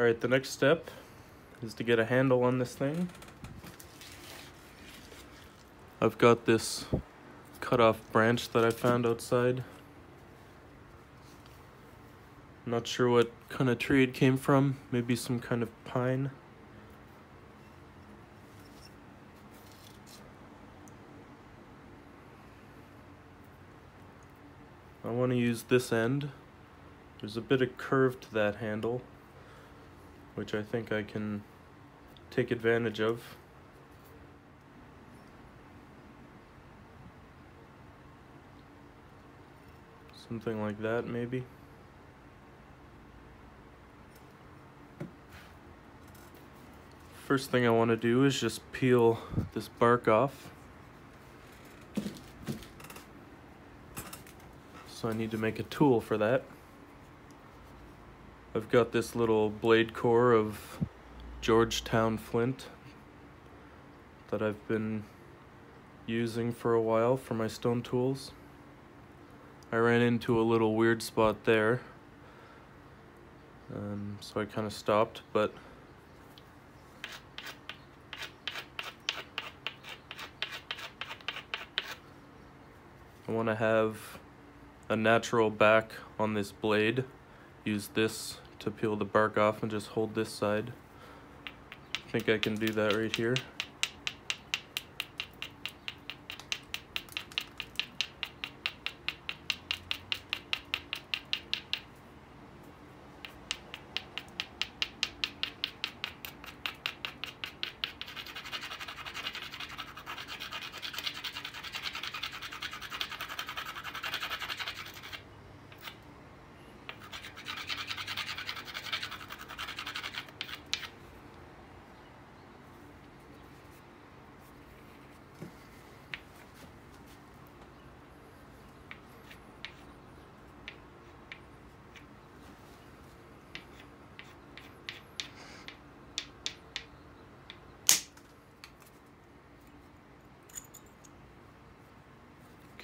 All right, the next step is to get a handle on this thing. I've got this cut-off branch that I found outside. Not sure what kind of tree it came from, maybe some kind of pine. I want to use this end. There's a bit of curve to that handle, which I think I can take advantage of. Something like that, maybe. First thing I want to do is just peel this bark off. So I need to make a tool for that. I've got this little blade core of Georgetown Flint that I've been using for a while for my stone tools. I ran into a little weird spot there, so I kind of stopped, but I want to have a natural back on this blade. Use this to peel the bark off and just hold this side. I think I can do that right here.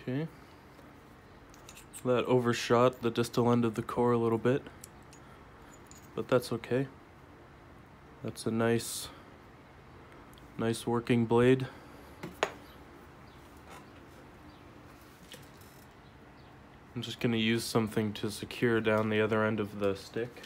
Okay, so that overshot the distal end of the core a little bit, but that's okay. That's a nice working blade. I'm just going to use something to secure down the other end of the stick.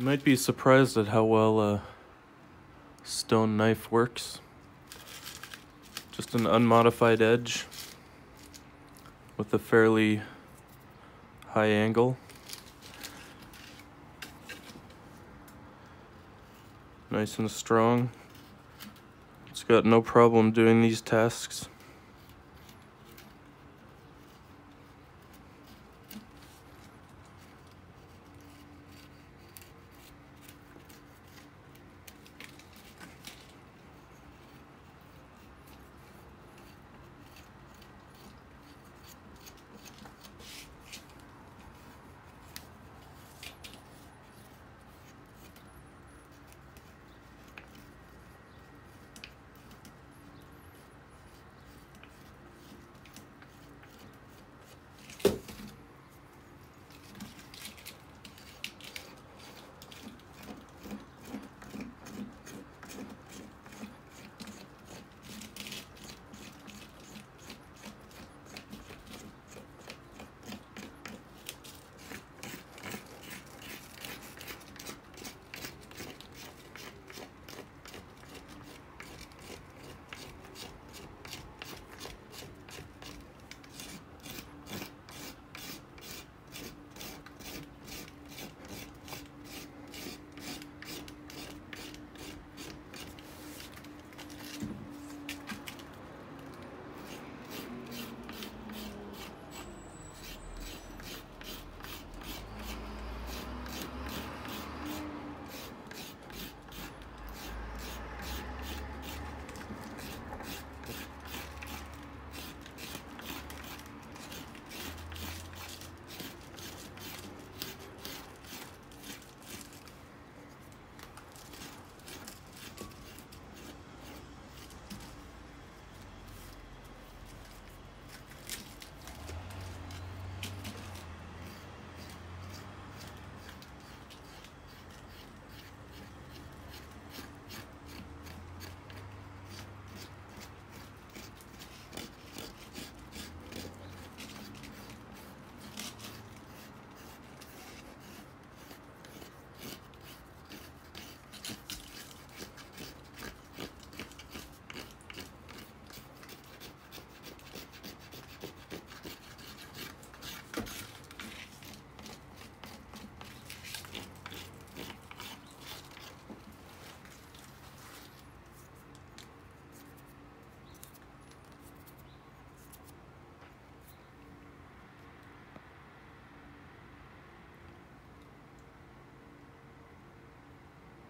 You might be surprised at how well a stone knife works. Just an unmodified edge with a fairly high angle. Nice and strong. It's got no problem doing these tasks.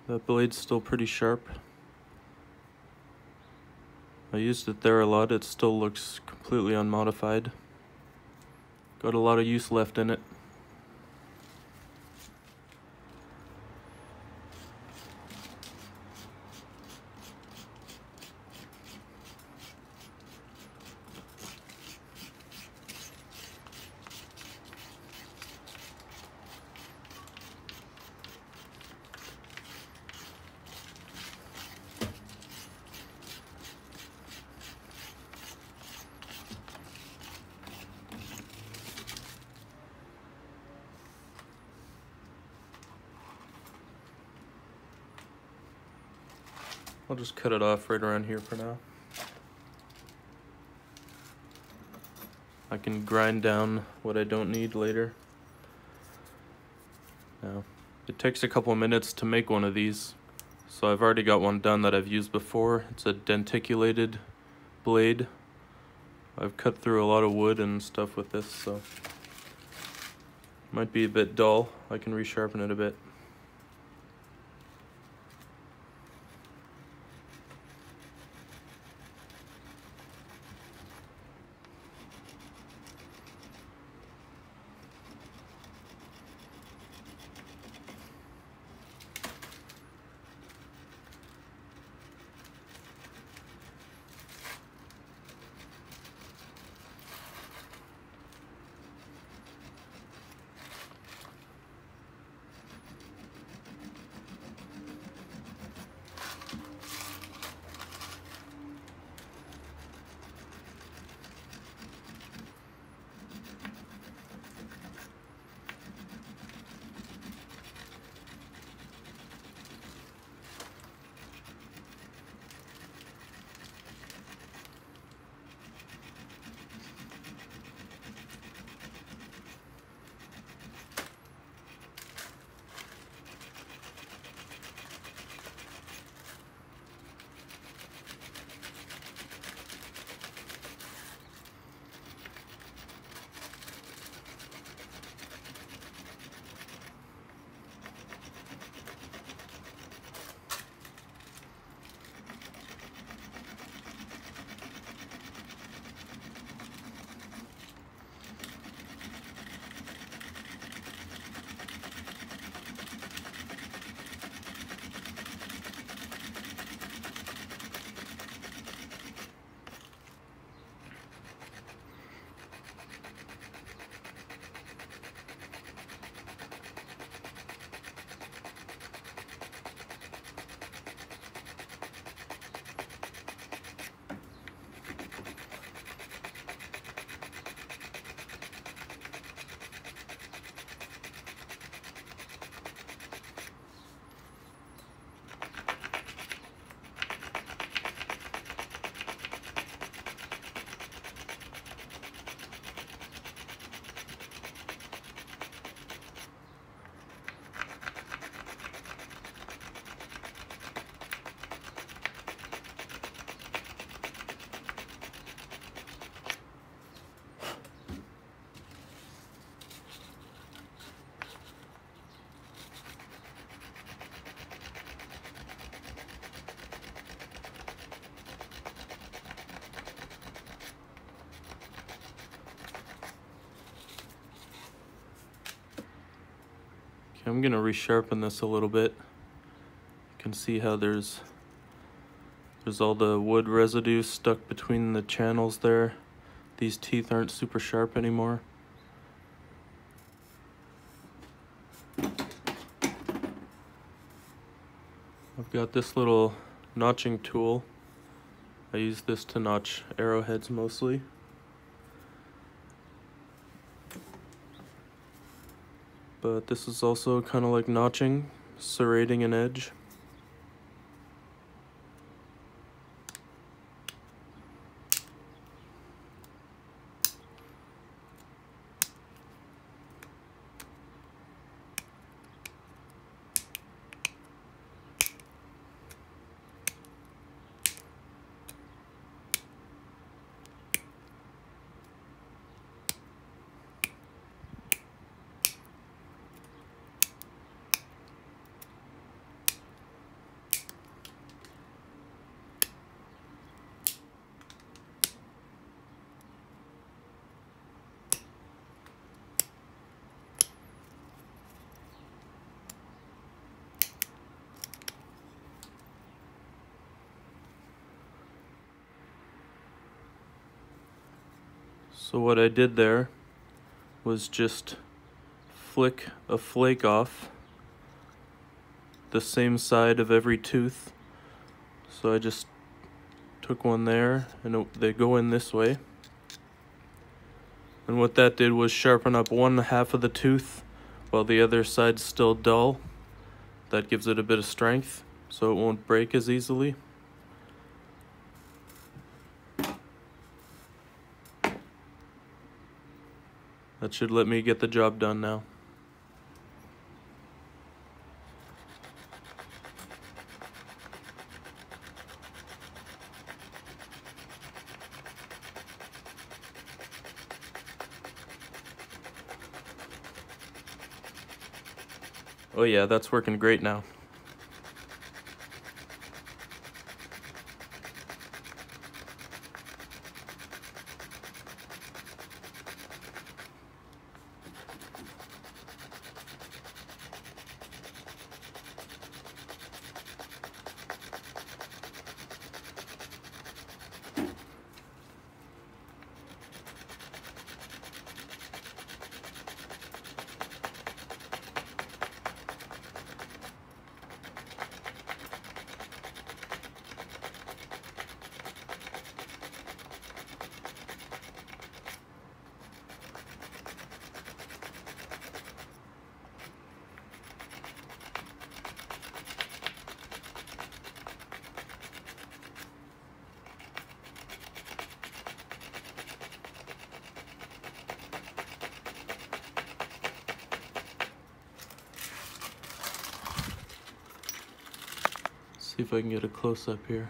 That blade's still pretty sharp. I used it there a lot. It still looks completely unmodified. Got a lot of use left in it. I'll just cut it off right around here for now. I can grind down what I don't need later. Now, it takes a couple minutes to make one of these, so I've already got one done that I've used before. It's a denticulated blade. I've cut through a lot of wood and stuff with this, so it might be a bit dull. I can resharpen it a bit. I'm gonna resharpen this a little bit. You can see how there's all the wood residue stuck between the channels there. These teeth aren't super sharp anymore. I've got this little notching tool. I use this to notch arrowheads mostly. But this is also kind of like notching, serrating an edge. So what I did there was just flick a flake off the same side of every tooth. So I just took one there, and they go in this way. And what that did was sharpen up one half of the tooth while the other side's still dull. That gives it a bit of strength so it won't break as easily. That should let me get the job done now. Oh yeah, that's working great now. See if I can get a close-up here.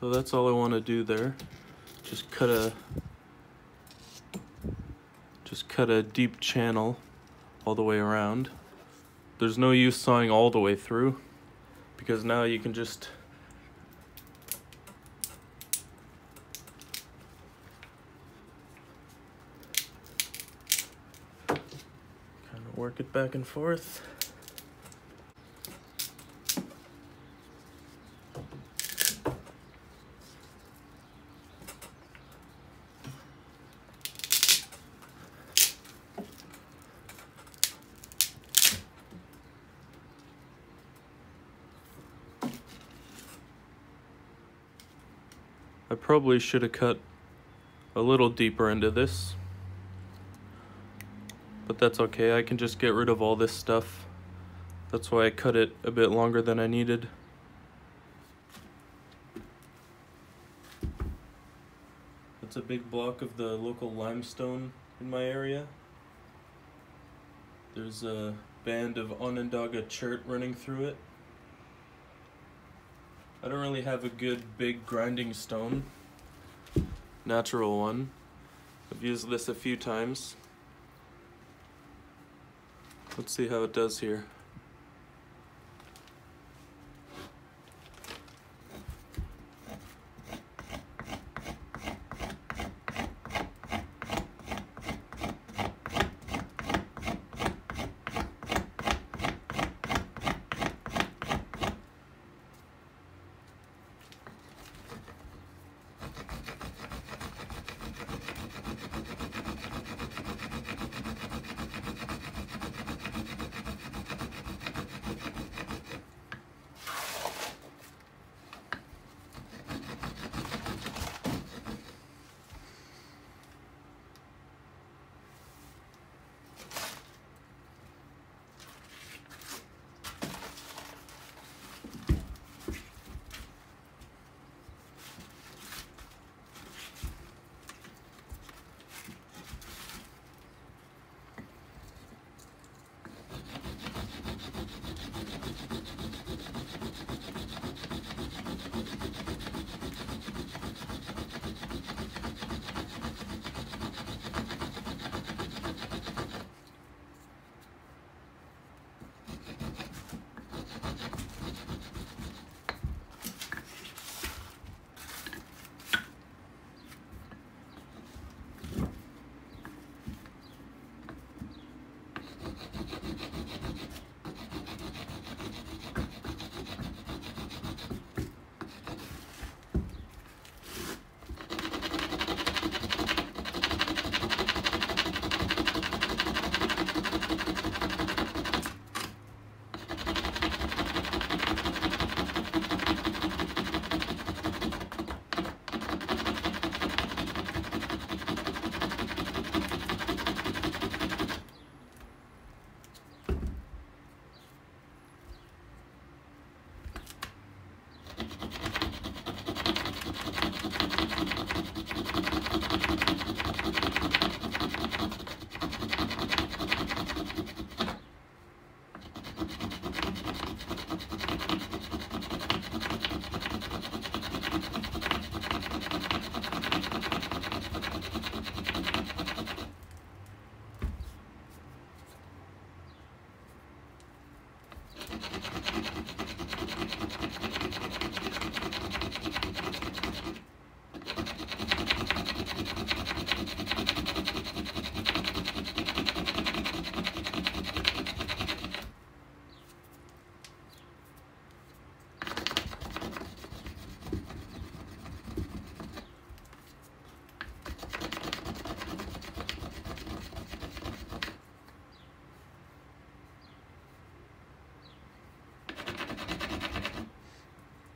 So that's all I want to do there. Just cut a deep channel all the way around. There's no use sawing all the way through, because now you can just kind of work it back and forth. I probably should have cut a little deeper into this, but that's okay. I can just get rid of all this stuff. That's why I cut it a bit longer than I needed. It's a big block of the local limestone in my area. There's a band of Onondaga chert running through it. I don't really have a good big grinding stone, natural one. I've used this a few times. Let's see how it does here.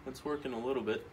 It's working a little bit.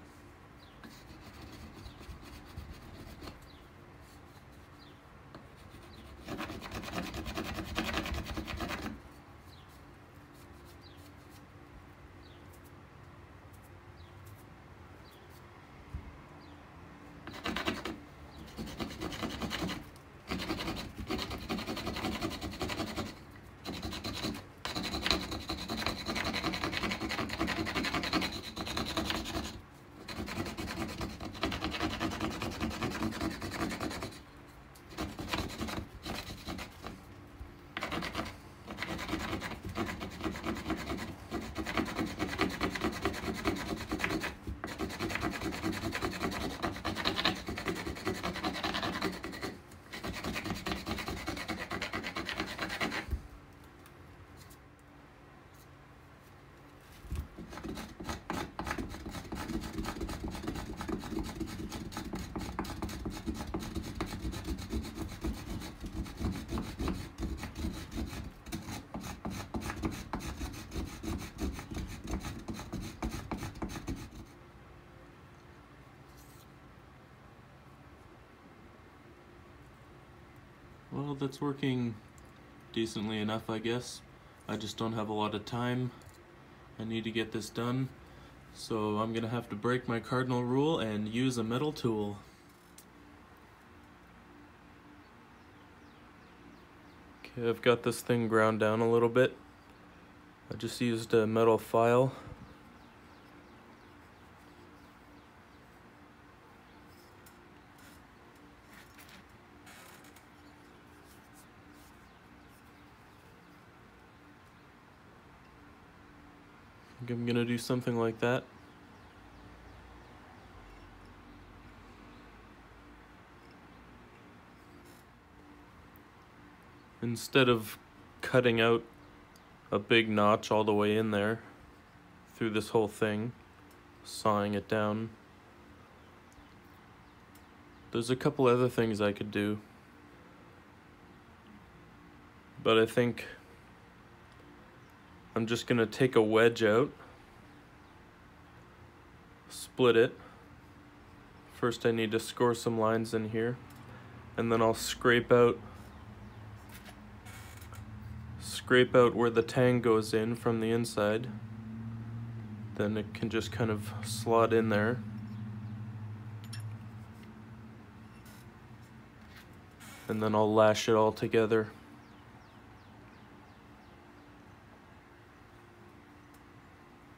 Well, that's working decently enough, I guess. I just don't have a lot of time. I need to get this done, so I'm gonna have to break my cardinal rule and use a metal tool. I've got this thing ground down a little bit. I just used a metal file. I think I'm gonna do something like that. Instead of cutting out a big notch all the way in there through this whole thing, sawing it down. There's a couple other things I could do, but I think I'm just gonna take a wedge out, split it. First I need to score some lines in here, and then I'll scrape out where the tang goes in from the inside. Then it can just kind of slot in there. And then I'll lash it all together.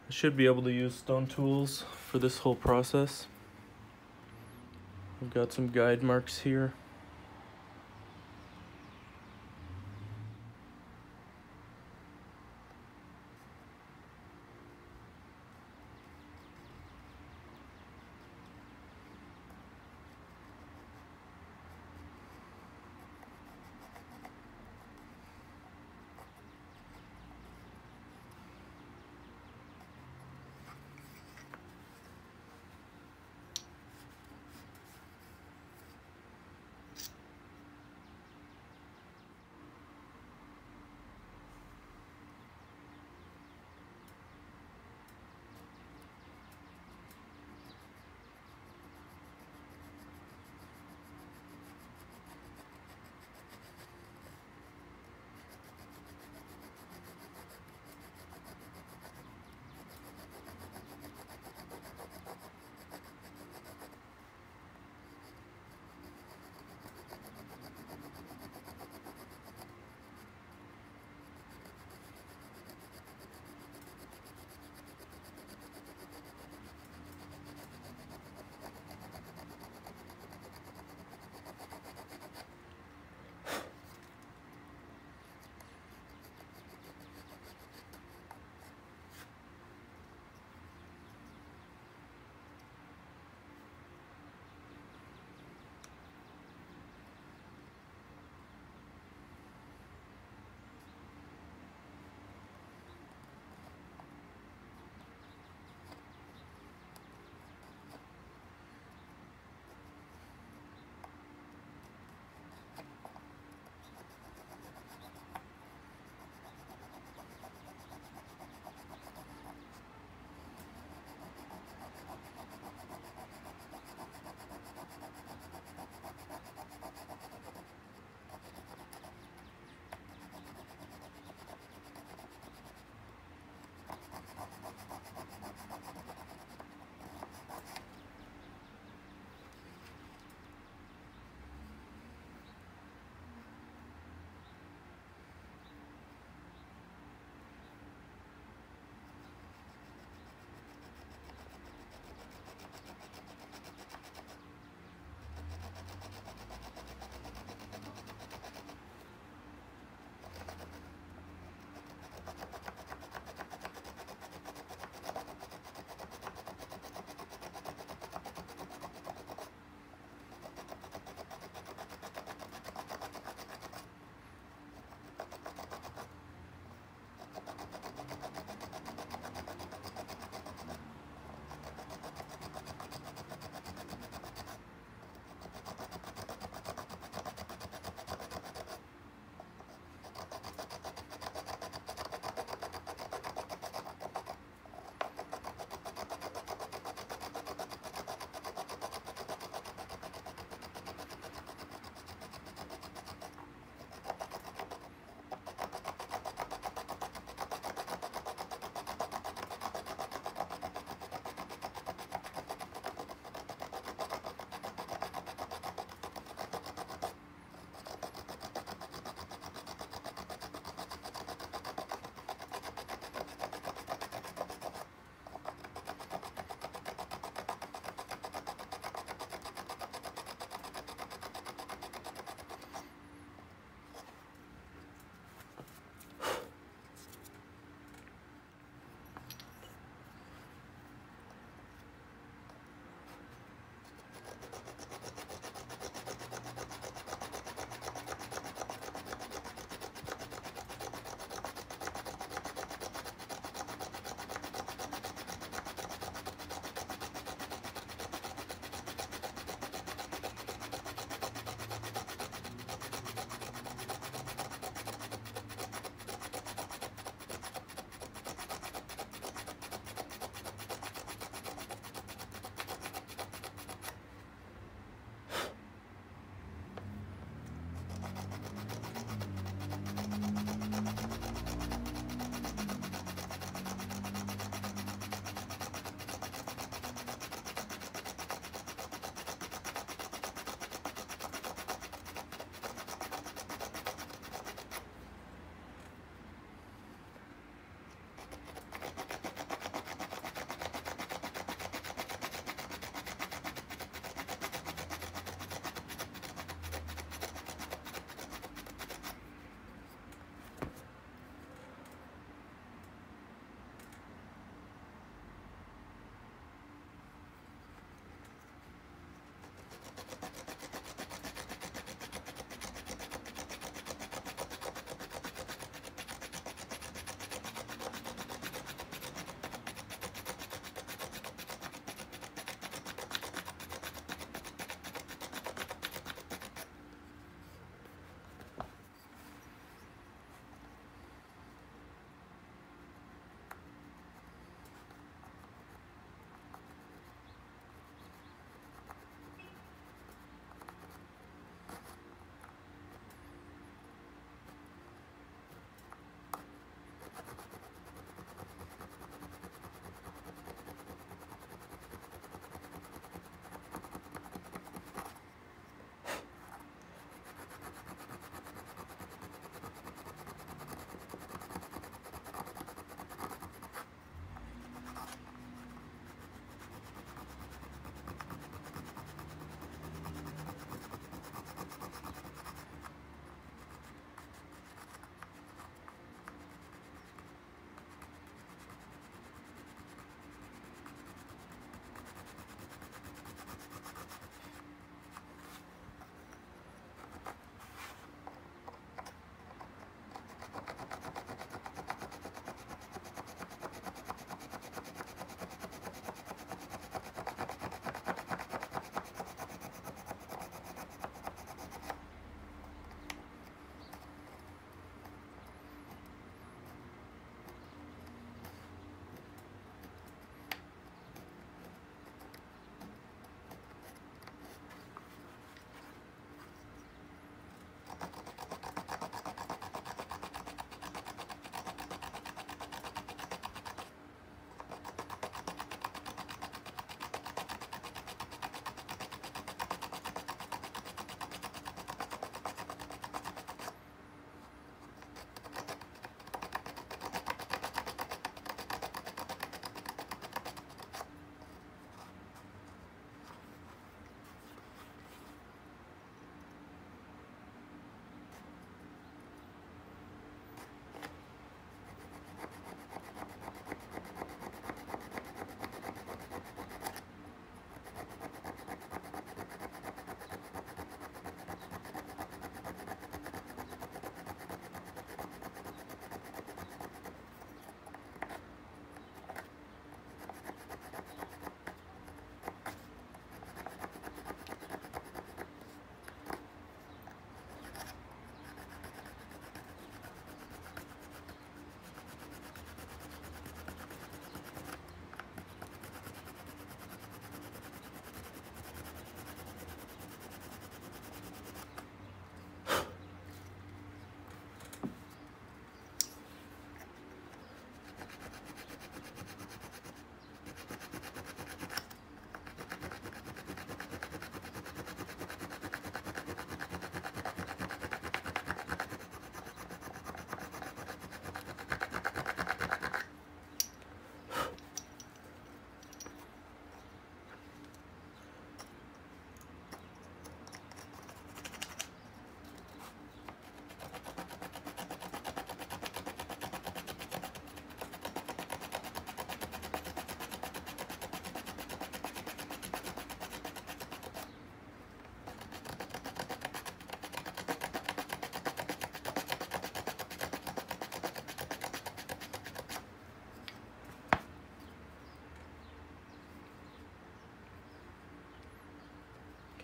I should be able to use stone tools for this whole process. I've got some guide marks here.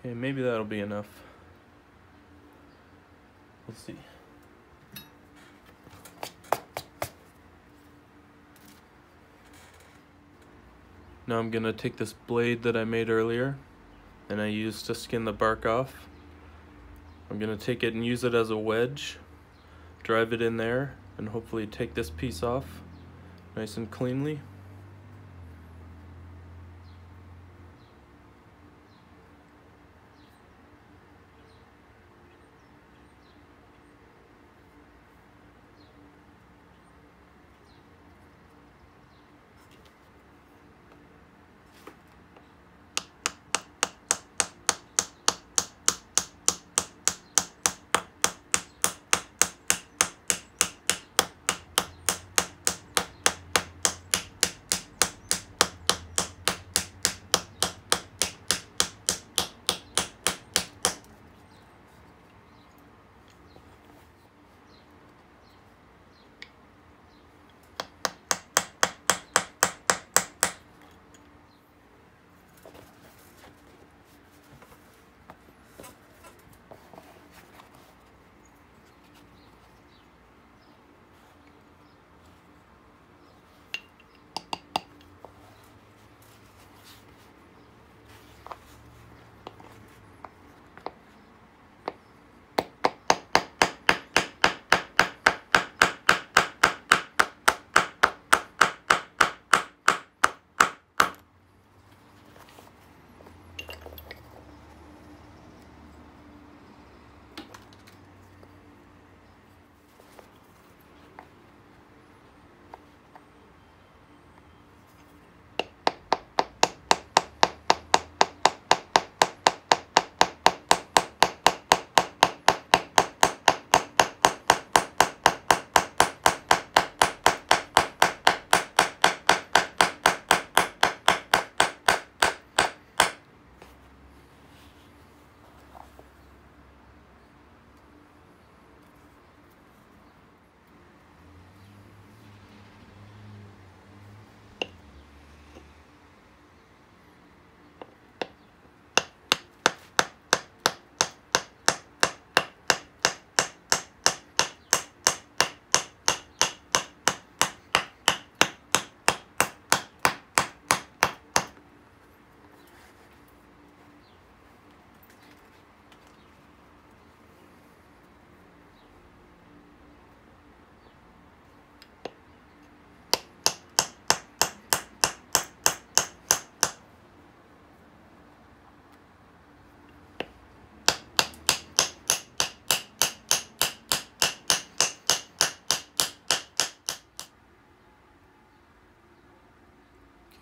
Okay, maybe that'll be enough. We'll see. Now I'm gonna take this blade that I made earlier and I used to skin the bark off. I'm gonna take it and use it as a wedge, drive it in there, and hopefully take this piece off nice and cleanly.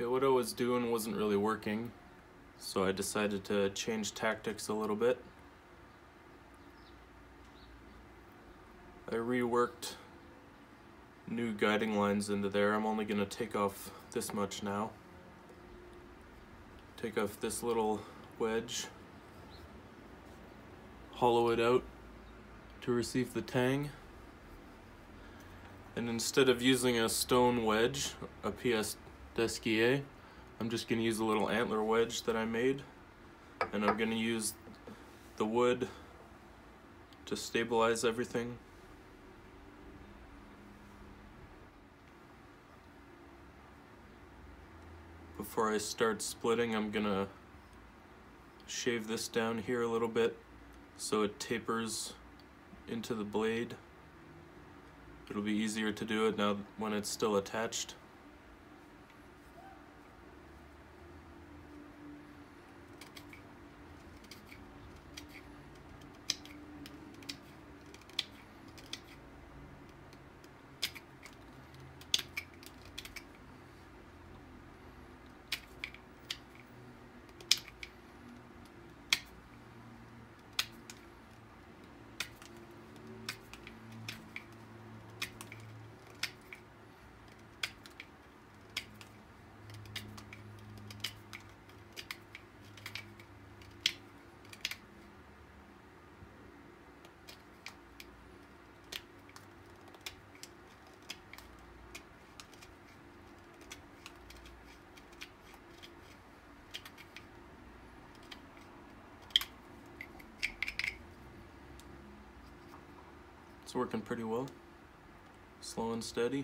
Yeah, what I was doing wasn't really working, so I decided to change tactics a little bit. I reworked new guiding lines into there. I'm only going to take off this much now. Take off this little wedge, hollow it out to receive the tang. And instead of using a stone wedge, a PSSKA, I'm just going to use a little antler wedge that I made, and I'm going to use the wood to stabilize everything. Before I start splitting, I'm going to shave this down here a little bit so it tapers into the blade. It'll be easier to do it now when it's still attached. It's working pretty well. Slow and steady.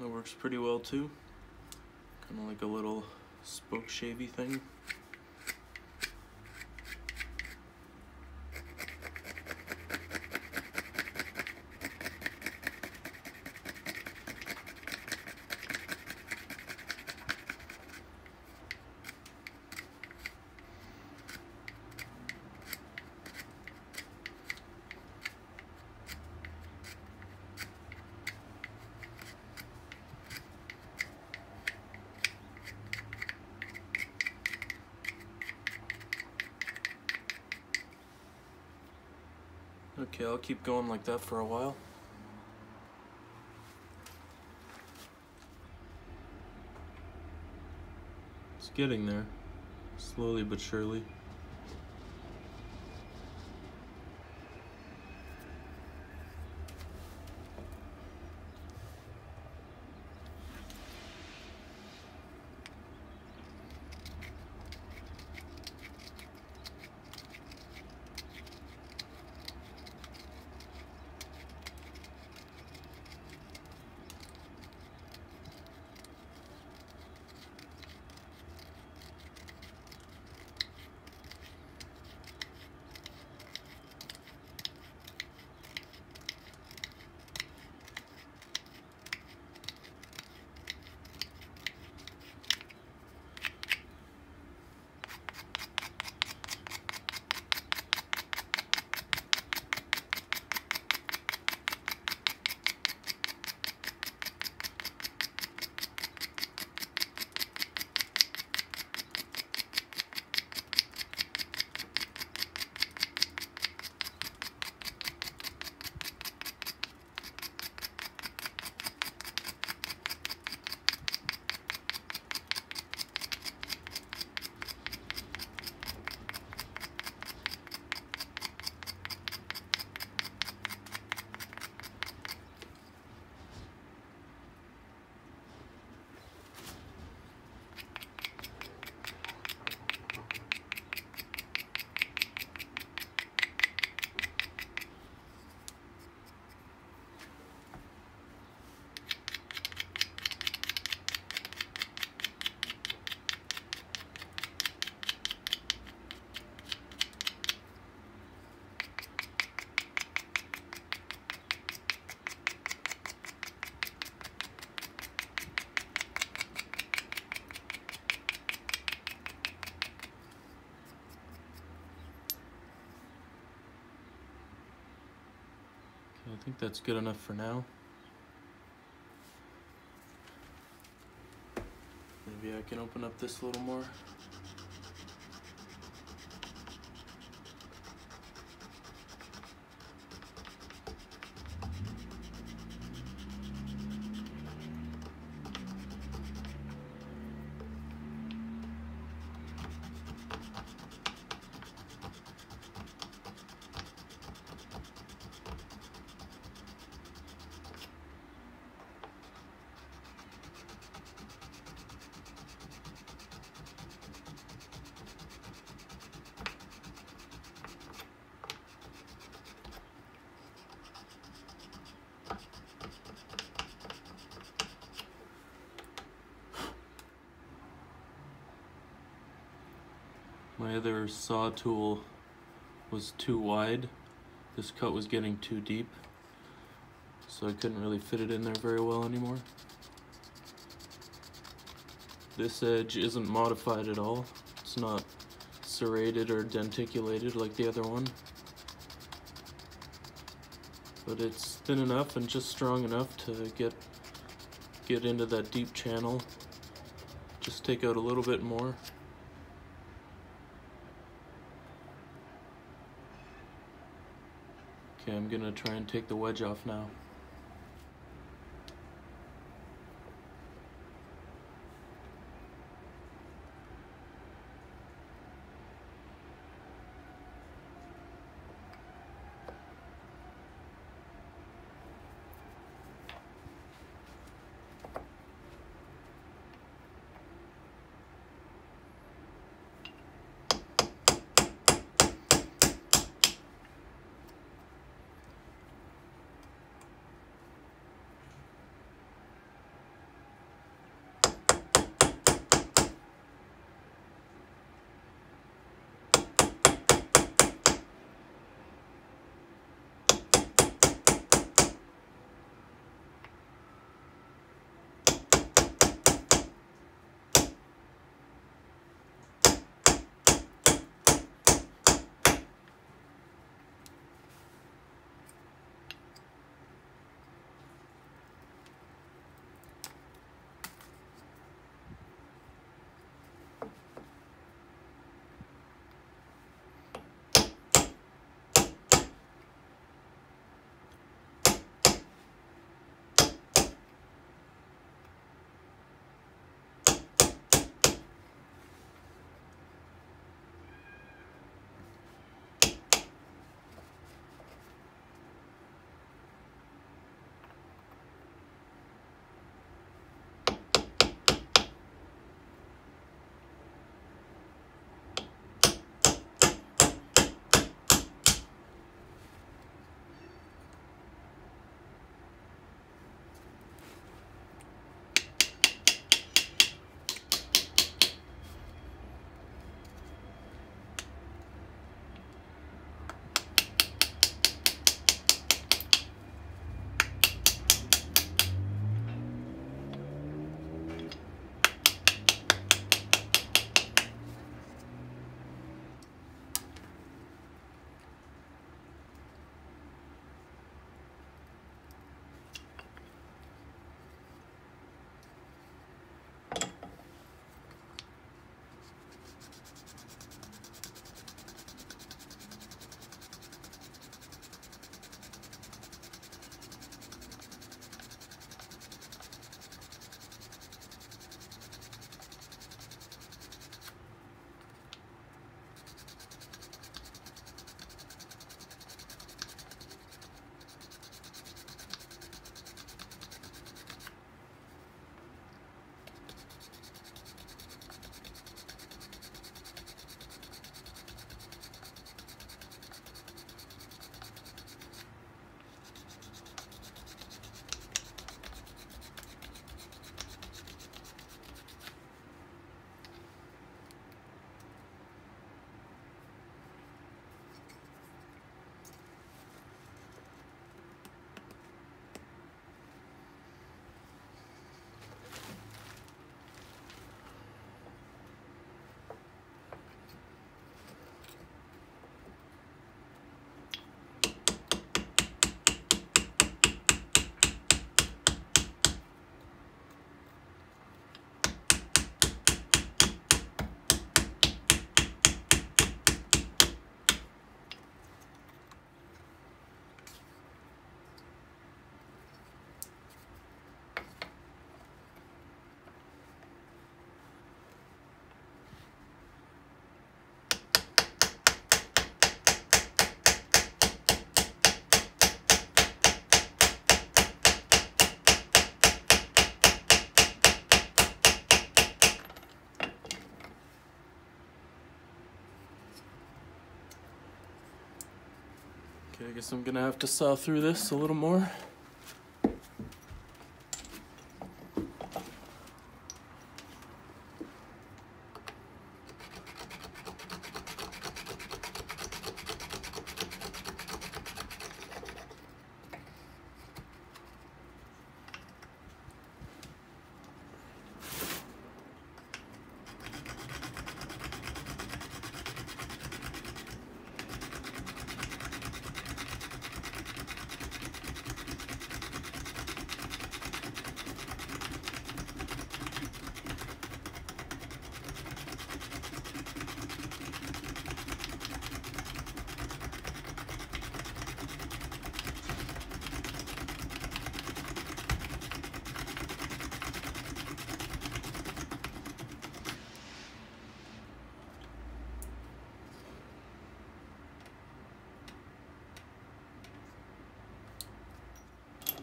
That works pretty well too. Kind of like a little spoke shavy thing. Okay, I'll keep going like that for a while. It's getting there, slowly but surely. I think that's good enough for now. Maybe I can open up this a little more. My other saw tool was too wide. This cut was getting too deep. so I couldn't really fit it in there very well anymore. This edge isn't modified at all. It's not serrated or denticulated like the other one. But it's thin enough and just strong enough to get into that deep channel. Just take out a little bit more. Okay, I'm gonna try and take the wedge off now. I guess I'm gonna have to saw through this a little more.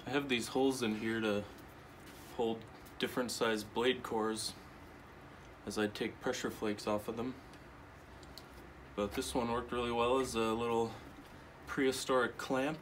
I have these holes in here to hold different size blade cores as I take pressure flakes off of them. But this one worked really well as a little prehistoric clamp.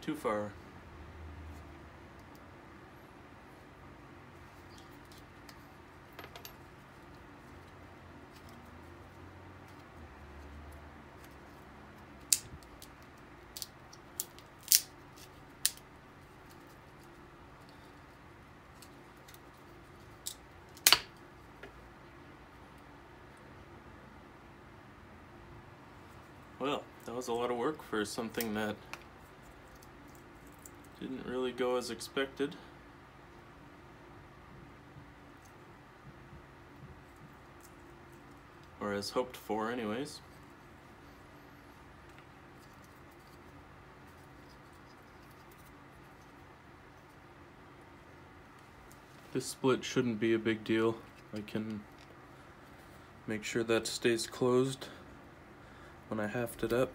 Too far. Well, that was a lot of work for something that didn't really go as expected. Or as hoped for, anyways. This split shouldn't be a big deal. I can make sure that stays closed when I haft it up.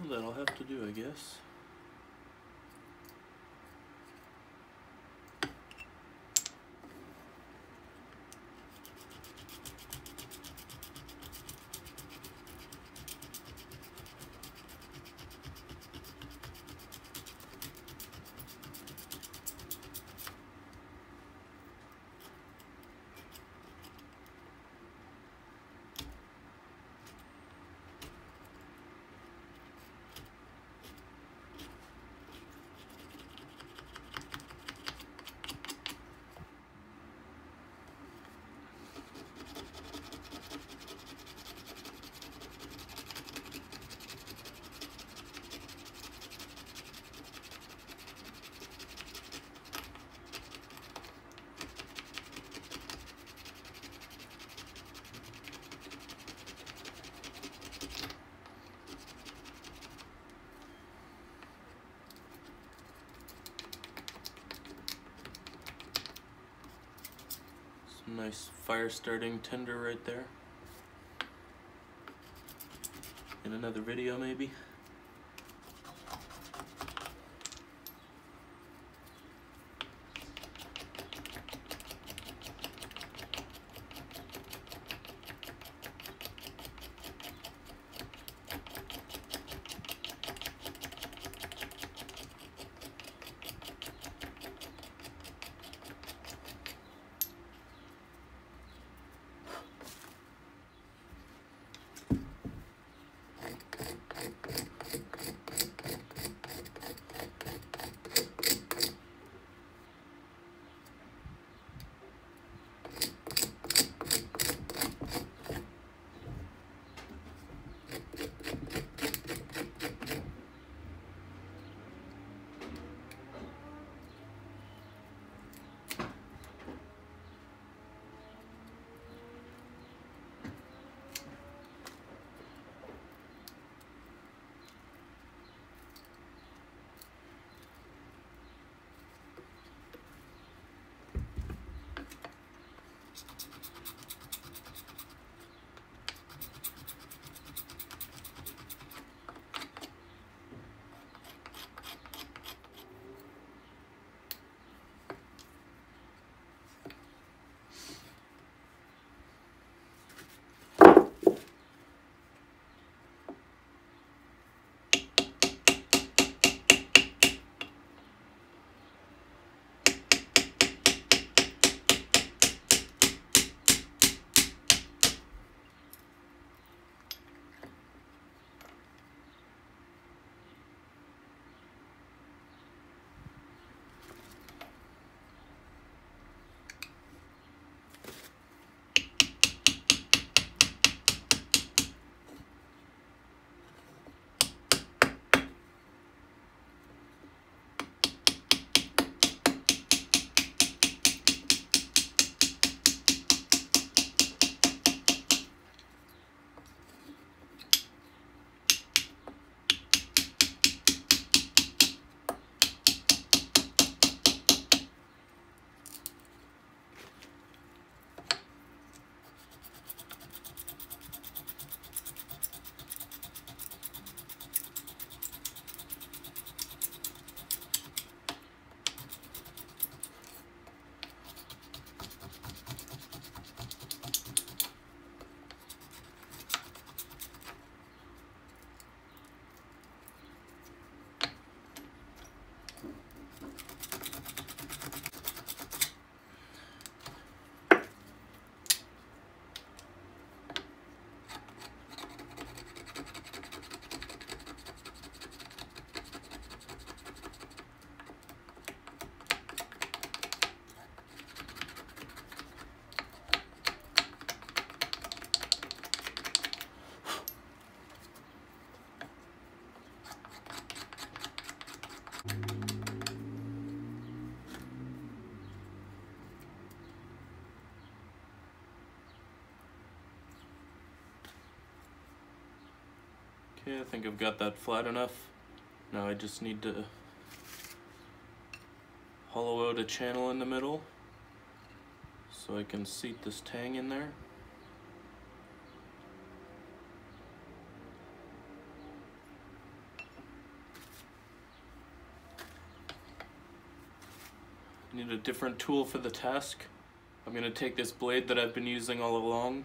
Well, that'll have to do, I guess. Nice fire starting tinder right there. In another video maybe. Okay, I think I've got that flat enough. Now I just need to hollow out a channel in the middle so I can seat this tang in there. need a different tool for the task. I'm going to take this blade that I've been using all along.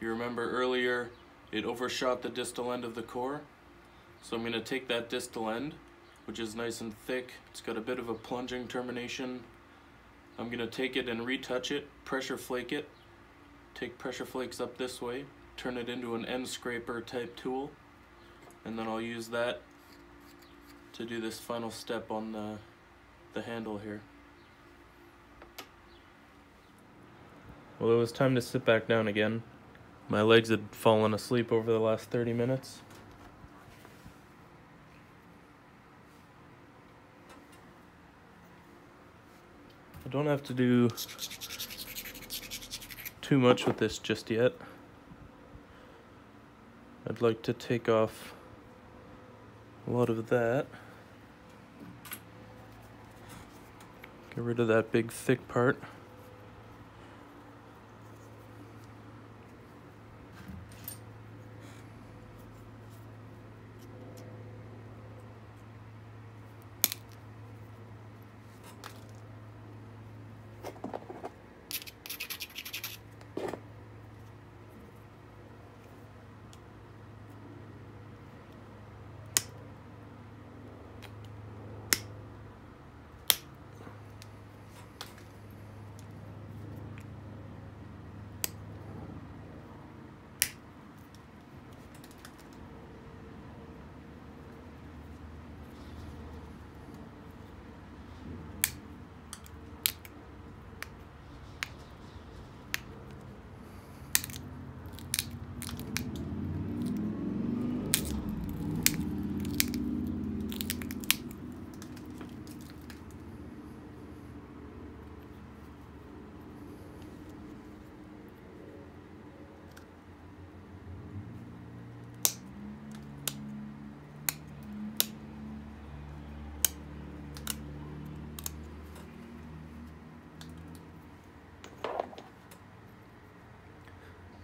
You remember earlier it overshot the distal end of the core. So I'm going to take that distal end, which is nice and thick. It's got a bit of a plunging termination. I'm going to take it and retouch it, pressure flake it. Take pressure flakes up this way, turn it into an end scraper type tool, and then I'll use that to do this final step on the handle here. Well, it was time to sit back down again. My legs had fallen asleep over the last 30 minutes. I don't have to do too much with this just yet. I'd like to take off a lot of that. Get rid of that big thick part.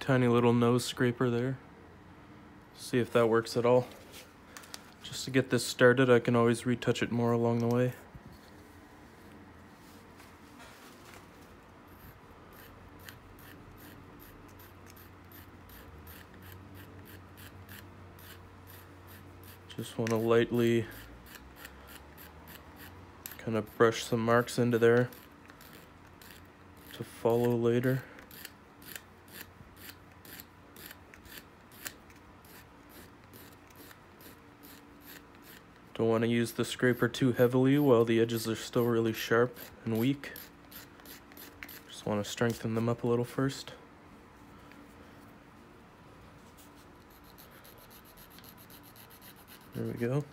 Tiny little nose scraper there. See if that works at all. Just to get this started, I can always retouch it more along the way. Just want to lightly kind of brush some marks into there to follow later. Don't want to use the scraper too heavily while the edges are still really sharp and weak. Just want to strengthen them up a little first. There we go.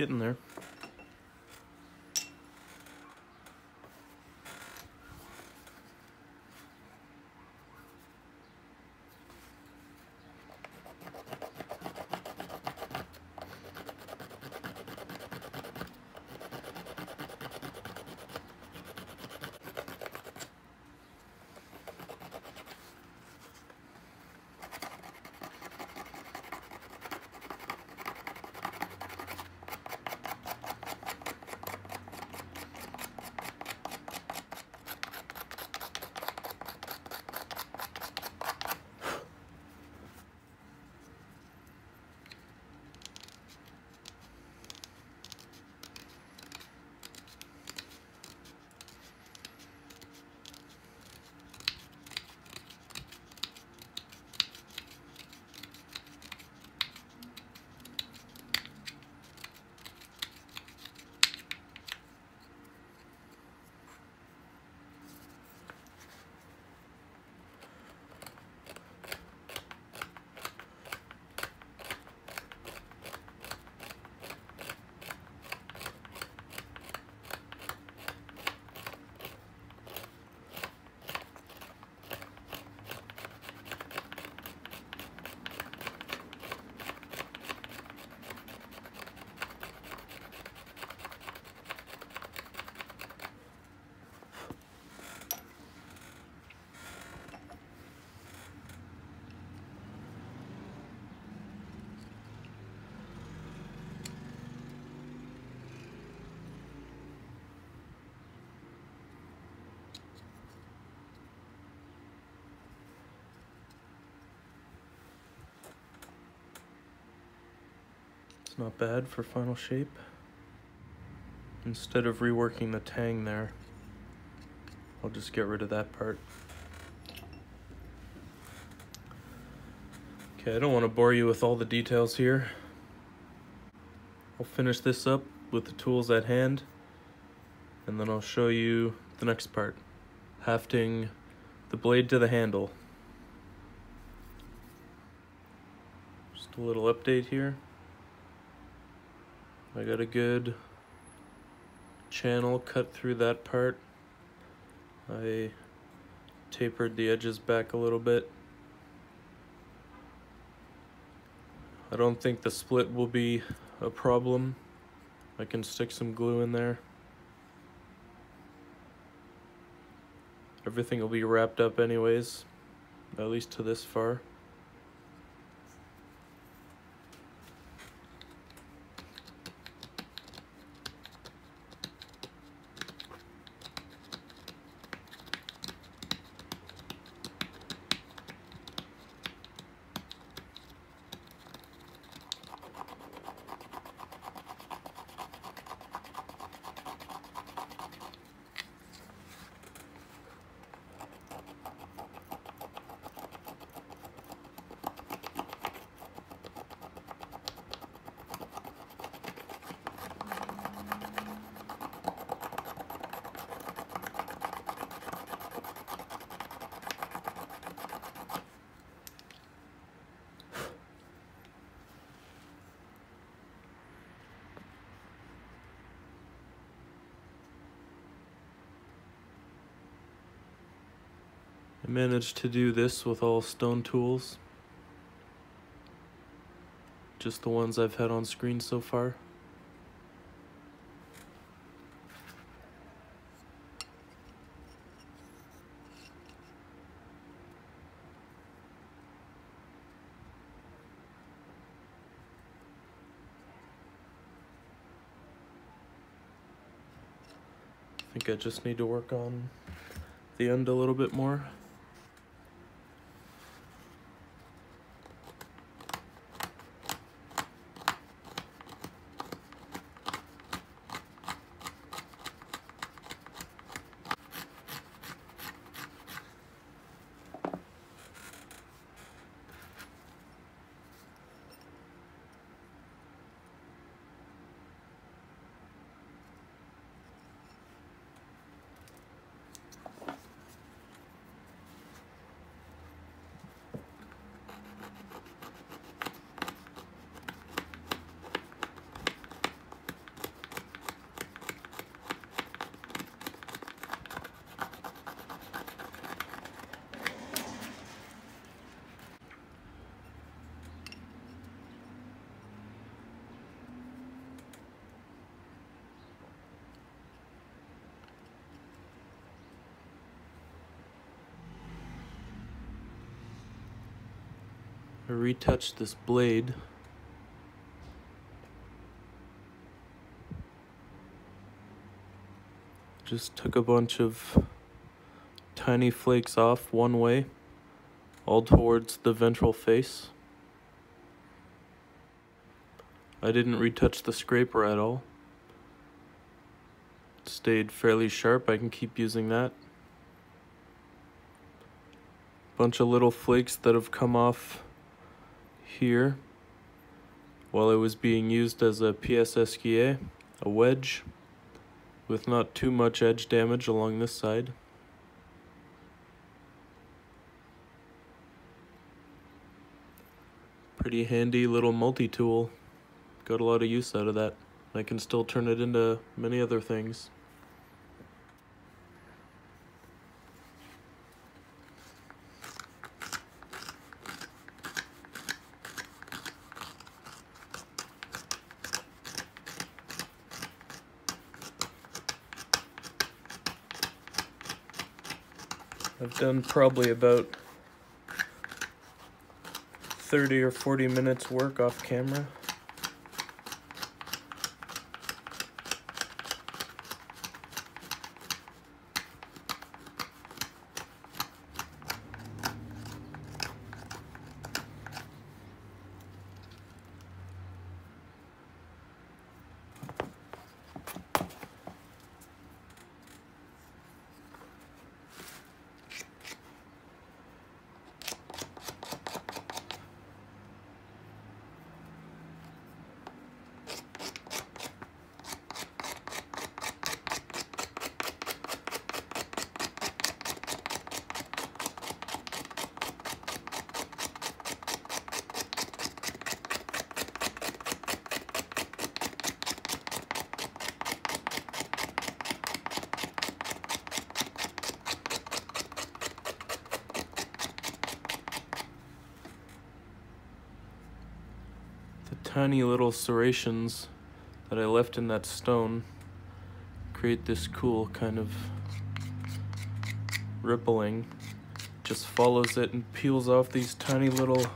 Getting there. Not bad for final shape. Instead of reworking the tang there, I'll just get rid of that part. Okay, I don't want to bore you with all the details here. I'll finish this up with the tools at hand, and then I'll show you the next part, hafting the blade to the handle. Just a little update here. I got a good channel cut through that part. I tapered the edges back a little bit. I don't think the split will be a problem. I can stick some glue in there. Everything will be wrapped up anyways, at least to this far. I managed to do this with all stone tools, just the ones I've had on screen so far. I think I just need to work on the end a little bit more. I retouched this blade. Just took a bunch of tiny flakes off one way, all towards the ventral face. I didn't retouch the scraper at all. It stayed fairly sharp, I can keep using that. Bunch of little flakes that have come off here while it was being used as a PSSKA, a wedge, with not too much edge damage along this side. Pretty handy little multi-tool. Got a lot of use out of that. I can still turn it into many other things. I've done probably about 30 or 40 minutes work off camera. Tiny little serrations that I left in that stone create this cool kind of rippling. Just follows it and peels off these tiny little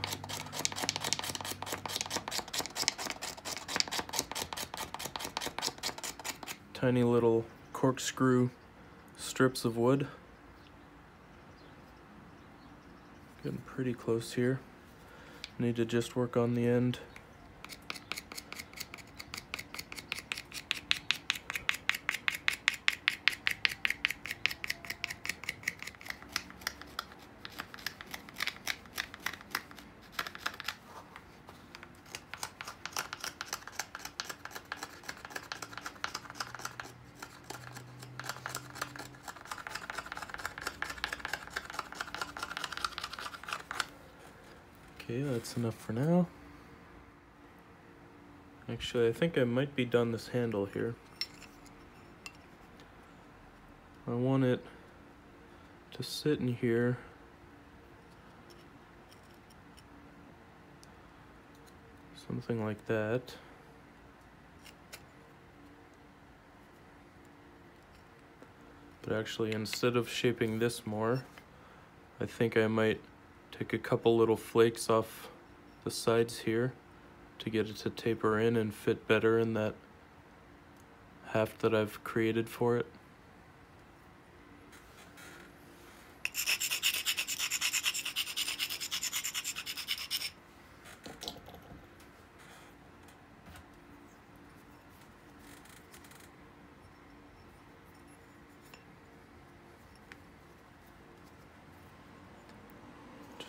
corkscrew strips of wood. Getting pretty close here. Need to just work on the end. Okay, that's enough for now. Actually, I think I might be done this handle here. I want it to sit in here. Something like that. But actually, instead of shaping this more, I think I might take a couple little flakes off the sides here to get it to taper in and fit better in that half that I've created for it.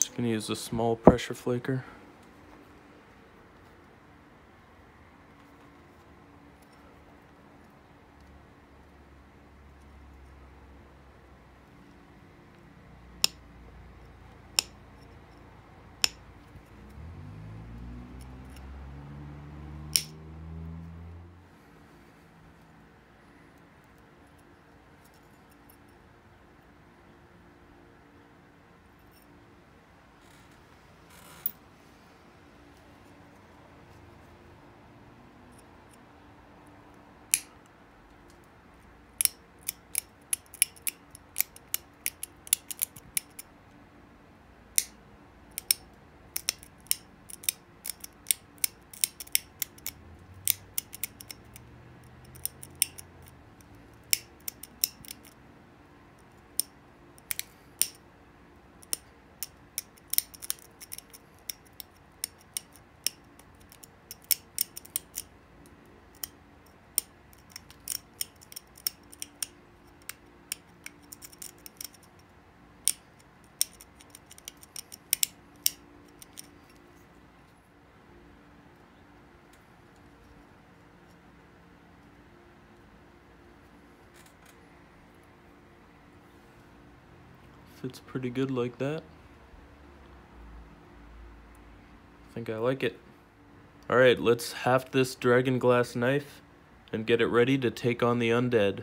I'm gonna use a small pressure flaker. Fits pretty good like that. I think I like it. All right, let's haft this dragonglass knife and get it ready to take on the undead.